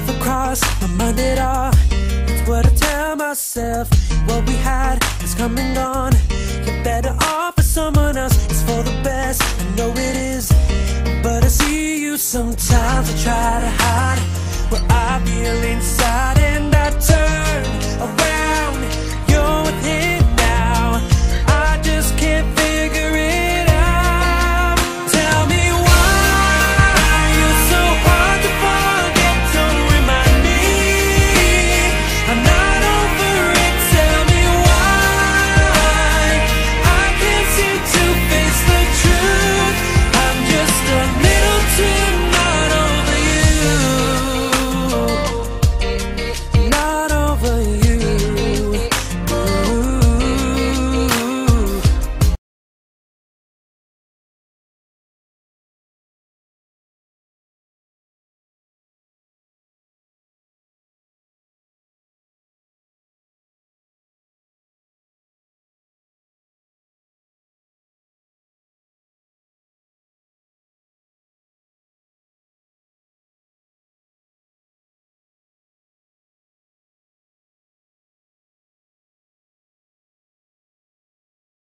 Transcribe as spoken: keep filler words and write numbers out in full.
never crossed my mind at all. It's what I tell myself. What we had is come and gone. You're better off with someone else. It's for the best, I know it is. But I see you sometimes, I try to hide it.